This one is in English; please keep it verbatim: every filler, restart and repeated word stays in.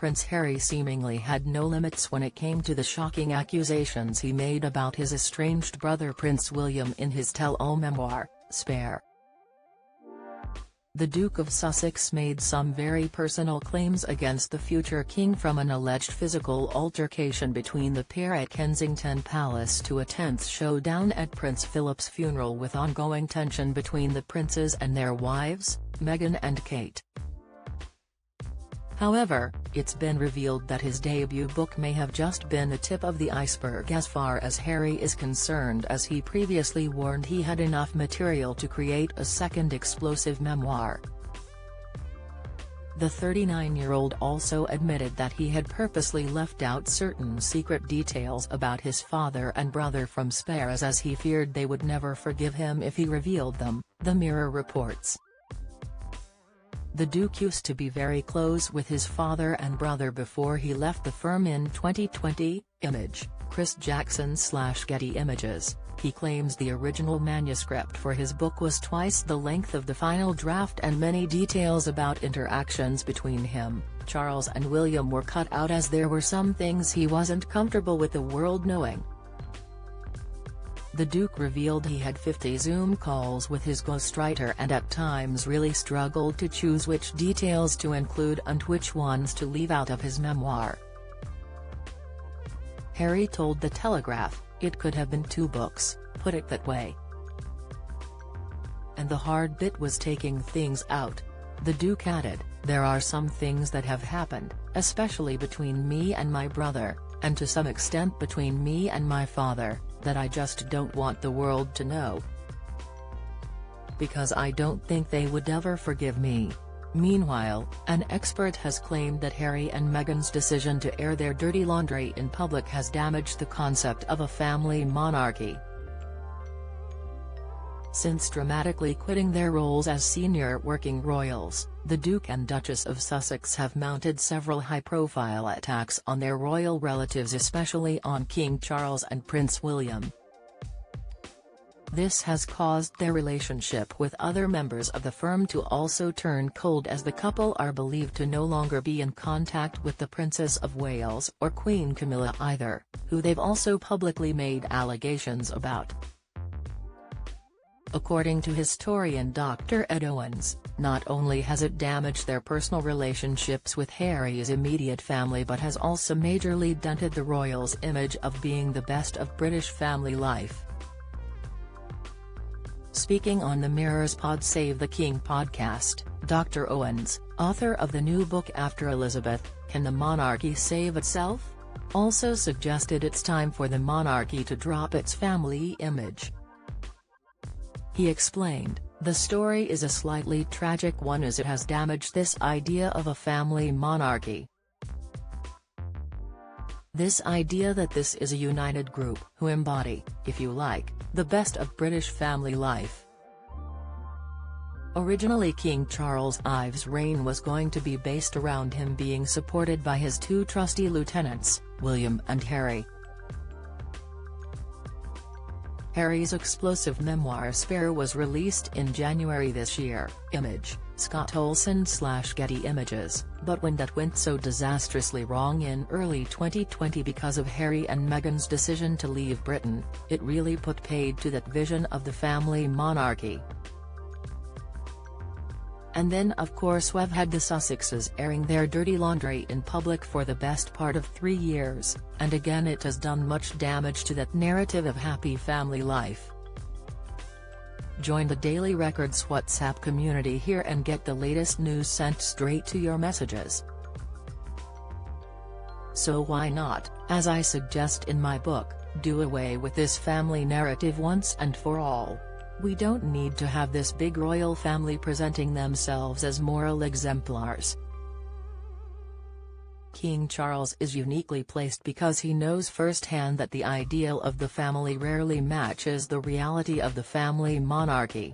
Prince Harry seemingly had no limits when it came to the shocking accusations he made about his estranged brother Prince William in his tell-all memoir, Spare. The Duke of Sussex made some very personal claims against the future king from an alleged physical altercation between the pair at Kensington Palace to a tense showdown at Prince Philip's funeral, with ongoing tension between the princes and their wives, Meghan and Kate. However, it's been revealed that his debut book may have just been the tip of the iceberg as far as Harry is concerned, as he previously warned he had enough material to create a second explosive memoir. The thirty-nine-year-old also admitted that he had purposely left out certain secret details about his father and brother from Spare, as he feared they would never forgive him if he revealed them, the Mirror reports. The Duke used to be very close with his father and brother before he left the firm in twenty twenty, Image, Chris Jackson slash Getty Images. He claims the original manuscript for his book was twice the length of the final draft, and many details about interactions between him, Charles and William were cut out, as there were some things he wasn't comfortable with the world knowing. The Duke revealed he had fifty Zoom calls with his ghostwriter and at times really struggled to choose which details to include and which ones to leave out of his memoir. Harry told The Telegraph, "It could have been two books, put it that way. And the hard bit was taking things out." The Duke added, "There are some things that have happened, especially between me and my brother, and to some extent between me and my father, that I just don't want the world to know, because I don't think they would ever forgive me." Meanwhile, an expert has claimed that Harry and Meghan's decision to air their dirty laundry in public has damaged the concept of a family monarchy. Since dramatically quitting their roles as senior working royals, the Duke and Duchess of Sussex have mounted several high-profile attacks on their royal relatives, especially on King Charles and Prince William. This has caused their relationship with other members of the firm to also turn cold, as the couple are believed to no longer be in contact with the Princess of Wales or Queen Camilla either, who they've also publicly made allegations about. According to historian Doctor Ed Owens, not only has it damaged their personal relationships with Harry's immediate family, but has also majorly dented the royals' image of being the best of British family life. Speaking on the Mirror's Pod Save the King podcast, Doctor Owens, author of the new book After Elizabeth, Can the Monarchy Save Itself?, also suggested it's time for the monarchy to drop its family image. He explained, "The story is a slightly tragic one, as it has damaged this idea of a family monarchy. This idea that this is a united group who embody, if you like, the best of British family life." Originally, King Charles Ive's reign was going to be based around him being supported by his two trusty lieutenants, William and Harry. Harry's explosive memoir Spare was released in January this year, Image, Scott Olson slash Getty Images, but when that went so disastrously wrong in early twenty twenty because of Harry and Meghan's decision to leave Britain, it really put paid to that vision of the family monarchy. And then, of course, we've had the Sussexes airing their dirty laundry in public for the best part of three years, and again it has done much damage to that narrative of happy family life. Join the Daily Record's WhatsApp community here and get the latest news sent straight to your messages. So why not, as I suggest in my book, do away with this family narrative once and for all? We don't need to have this big royal family presenting themselves as moral exemplars. King Charles is uniquely placed because he knows firsthand that the ideal of the family rarely matches the reality of the family monarchy.